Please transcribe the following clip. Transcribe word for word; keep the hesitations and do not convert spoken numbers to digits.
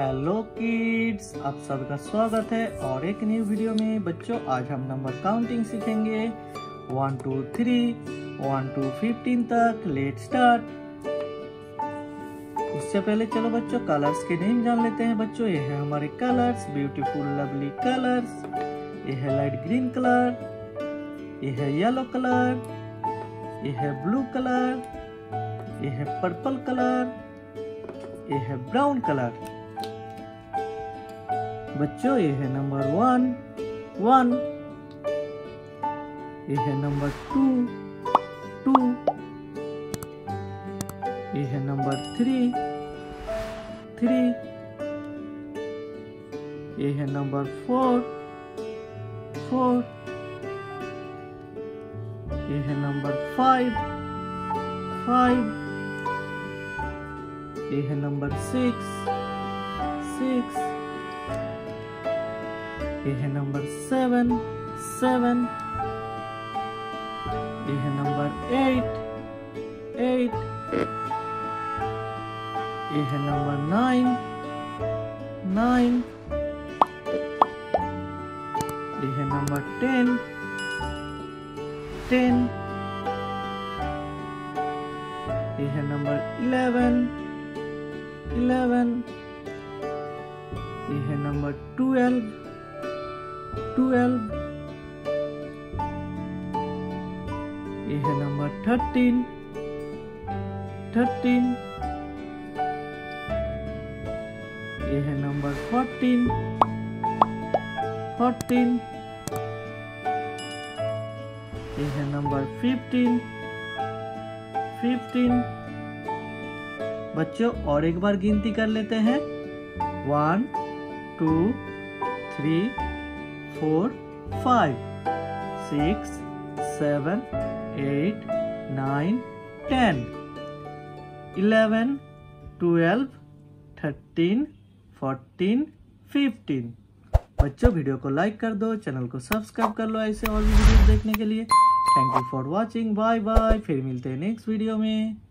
Hello kids, आप सबका स्वागत है और एक न्यू वीडियो में। बच्चों, आज हम नंबर काउंटिंग सीखेंगे one two three one two fifteen तक। Let start. उससे पहले चलो बच्चों कलर्स के नेम जान लेते हैं। बच्चों, ये है हमारे कलर्स, ब्यूटीफुल लवली कलर्स। ये है लाइट ग्रीन कलर, ये है येलो कलर, ये है ब्लू कलर, ये है पर्पल कलर, ये है ब्राउन कलर। बच्चों, ये है नंबर वन वन, ये है नंबर टू टू, ये है नंबर थ्री थ्री, ये है नंबर फोर फोर, ये है नंबर फाइव फाइव, ये है नंबर सिक्स सिक्स, ये है नंबर सेवन सेवन, ये है नंबर एट एट, ये है नंबर नाइन नाइन, ये है नंबर टेन टेन, ये है नंबर इलेवन इलेवन, ये है नंबर ट्वेल्व ट्वेल्व, ये है नंबर थर्टीन थर्टीन, ये है नंबर फोर्टीन फोर्टीन, ये है नंबर फिफ्टीन फिफ्टीन। बच्चों, और एक बार गिनती कर लेते हैं। One two three four five six seven eight nine ten eleven twelve thirteen fourteen fifteen. बच्चों, वीडियो को लाइक कर दो, चैनल को सब्सक्राइब कर लो ऐसे और भी वीडियो देखने के लिए। Thank you for watching, bye bye. फिर मिलते हैं नेक्स्ट वीडियो में।